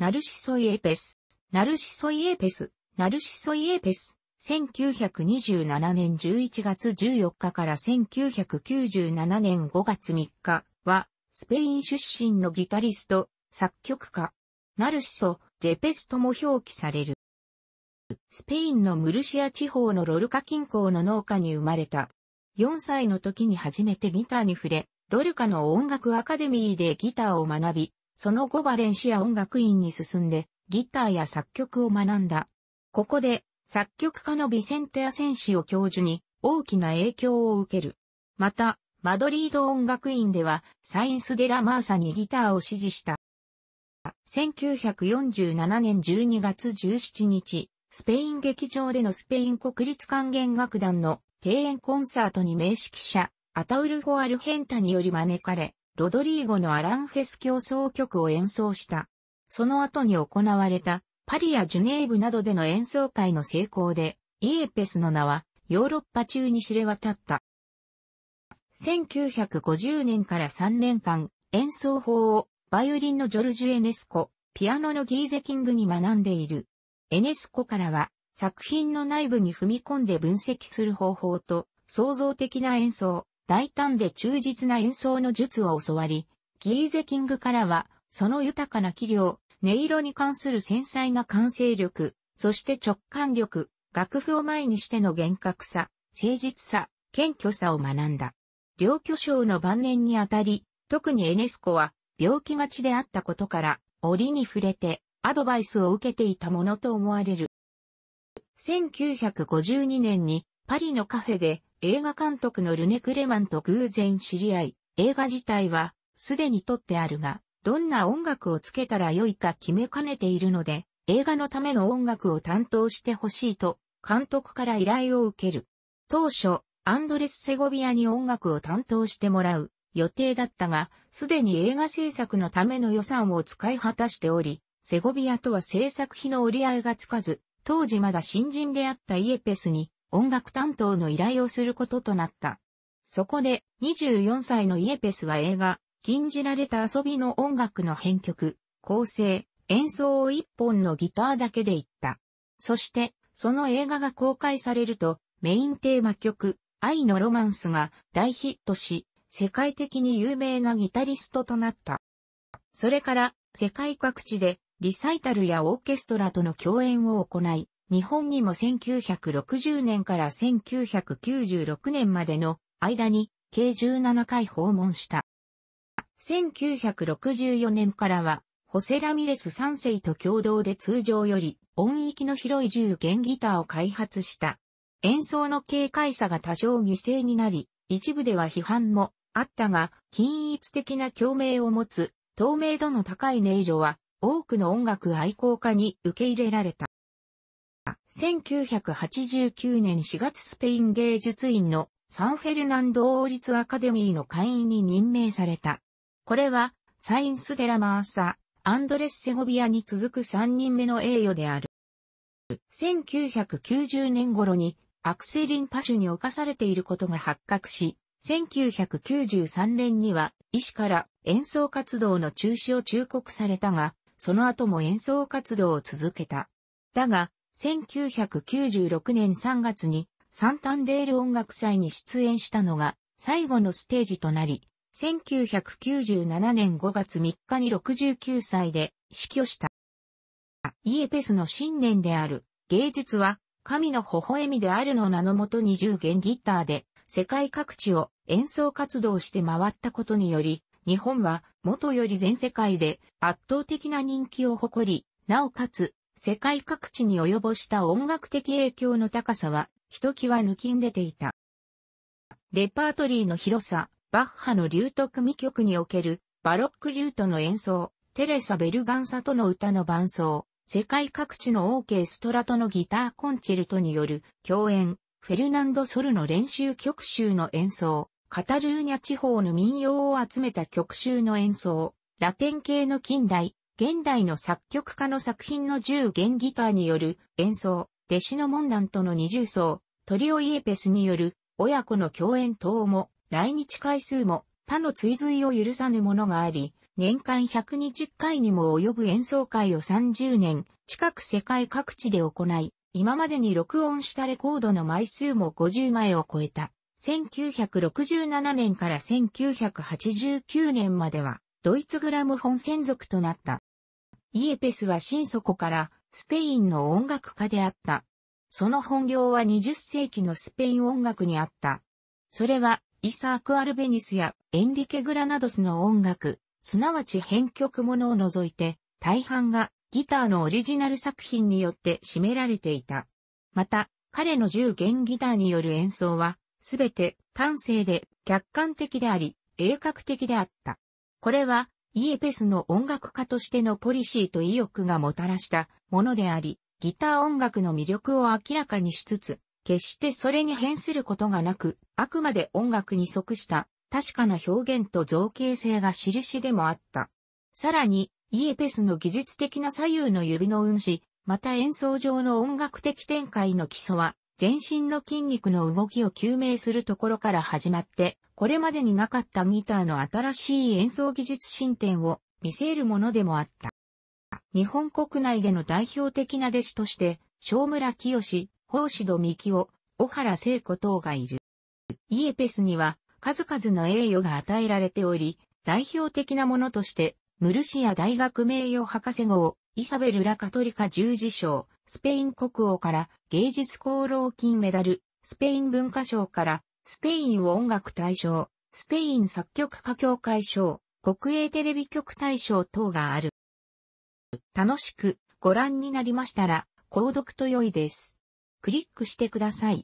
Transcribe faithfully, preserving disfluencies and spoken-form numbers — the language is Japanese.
ナルシソイエペス。ナルシソイエペス。ナルシソイエペス。せんきゅうひゃくにじゅうななねんじゅういちがつじゅうよっかからせんきゅうひゃくきゅうじゅうななねんごがつみっかは、スペイン出身のギタリスト、作曲家。ナルシソ・ジェペスとも表記される。スペインのムルシア地方のロルカ近郊の農家に生まれた。よんさいの時に初めてギターに触れ、ロルカの音楽アカデミーでギターを学び、その後バレンシア音楽院に進んで、ギターや作曲を学んだ。ここで、作曲家のビセンテ・アセンシオ教授に大きな影響を受ける。また、マドリード音楽院では、サインス・デ・ラ・マーサにギターを師事した。せんきゅうひゃくよんじゅうななねんじゅうにがつじゅうしちにち、スペイン劇場でのスペイン国立管弦楽団の庭園コンサートに名指揮者、アタウルフォ・アルヘンタにより招かれ、ロドリーゴのアランフェス協奏曲を演奏した。その後に行われたパリやジュネーブなどでの演奏会の成功で、イエペスの名はヨーロッパ中に知れ渡った。せんきゅうひゃくごじゅうねんからさんねんかん、演奏法をバイオリンのジョルジュ・エネスコ、ピアノのギーゼ・キングに学んでいる。エネスコからは作品の内部に踏み込んで分析する方法と創造的な演奏、大胆で忠実な演奏の術を教わり、ギーゼ・キングからはその豊かな器量、音色に関する繊細な感性力、そして直感力、楽譜を前にしての厳格さ、誠実さ、謙虚さを学んだ。両巨匠の晩年にあたり、特にエネスコは病気がちであったことから、折に触れてアドバイスを受けていたものと思われる。せんきゅうひゃくごじゅうにねんにパリのカフェで映画監督のルネ・クレマンと偶然知り合い、映画自体はすでに撮ってあるが、どんな音楽をつけたらよいか決めかねているので、映画のための音楽を担当してほしいと、監督から依頼を受ける。当初、アンドレス・セゴビアに音楽を担当してもらう予定だったが、すでに映画制作のための予算を使い果たしており、セゴビアとは制作費の折り合いがつかず、当時まだ新人であったイエペスに、音楽担当の依頼をすることとなった。そこでにじゅうよんさいのイエペスは映画、禁じられた遊びの音楽の編曲、構成、演奏を一本のギターだけでいった。そして、その映画が公開されると、メインテーマ曲、愛のロマンスが大ヒットし、世界的に有名なギタリストとなった。それから、世界各地でリサイタルやオーケストラとの共演を行い、日本にもせんきゅうひゃくろくじゅうねんからせんきゅうひゃくきゅうじゅうろくねんまでの間に計じゅうななかい訪問した。せんきゅうひゃくろくじゅうよねんからはホセ・ラミレスさん世と共同で通常より音域の広いじゅうげんギターを開発した。演奏の軽快さが多少犠牲になり、一部では批判もあったが、均一的な共鳴を持つ透明度の高い音色は多くの音楽愛好家に受け入れられた。せんきゅうひゃくはちじゅうきゅうねんしがつスペイン芸術院のサンフェルナンド王立アカデミーの会員に任命された。これはサインス・デ・ラ・マーサ、アンドレス・セゴビアに続くさんにんめの栄誉である。せんきゅうひゃくきゅうじゅうねん頃に悪性リンパ腫に侵されていることが発覚し、せんきゅうひゃくきゅうじゅうさんねんには医師から演奏活動の中止を忠告されたが、その後も演奏活動を続けた。だが、せんきゅうひゃくきゅうじゅうろくねんさんがつにサンタンデール音楽祭に出演したのが最後のステージとなり、せんきゅうひゃくきゅうじゅうななねんごがつみっかにろくじゅうきゅうさいで死去した。イエペスの信念である芸術は神の微笑みであるの名のもとにじゅうげんギターで世界各地を演奏活動して回ったことにより、日本は元より全世界で圧倒的な人気を誇り、なおかつ世界各地に及ぼした音楽的影響の高さは、ひときわ抜きんでていた。レパートリーの広さ、バッハのリュート組曲における、バロックリュートの演奏、テレサ・ベルガンサとの歌の伴奏、世界各地のオーケストラとのギターコンチェルトによる共演、フェルナンド・ソルの練習曲集の演奏、カタルーニャ地方の民謡を集めた曲集の演奏、ラテン系の近代、現代の作曲家の作品のじゅうげんギターによる演奏、弟子のモンダンとの二重奏、トリオイエペスによる親子の共演等も来日回数も他の追随を許さぬものがあり、年間ひゃくにじゅっかいにも及ぶ演奏会をさんじゅうねん近く世界各地で行い、今までに録音したレコードの枚数もごじゅうまいを超えた。せんきゅうひゃくろくじゅうななねんからせんきゅうひゃくはちじゅうきゅうねんまでは、ドイツグラムフォン専属となった。イエペスは心底からスペインの音楽家であった。その本領はにじゅっせいきのスペイン音楽にあった。それは、イサーク・アルベニスやエンリケ・グラナドスの音楽、すなわち編曲ものを除いて、大半がギターのオリジナル作品によって占められていた。また、彼のじゅうげんギターによる演奏は、すべて端正で客観的であり、鋭角的であった。これは、イエペスの音楽家としてのポリシーと意欲がもたらしたものであり、ギター音楽の魅力を明らかにしつつ、決してそれに偏することがなく、あくまで音楽に即した確かな表現と造形性が印でもあった。さらに、イエペスの技術的な左右の指の運指、また演奏上の音楽的展開の基礎は、全身の筋肉の動きを究明するところから始まって、これまでになかったギターの新しい演奏技術進展を見せるものでもあった。日本国内での代表的な弟子として、正村清、法師戸美紀夫、小原聖子等がいる。イエペスには数々の栄誉が与えられており、代表的なものとして、ムルシア大学名誉博士号、イサベル・ラ・カトリカ十字章、スペイン国王から芸術功労金メダル、スペイン文化賞からスペイン音楽大賞、スペイン作曲家協会賞、国営テレビ局大賞等がある。楽しくご覧になりましたら、購読と良いです。クリックしてください。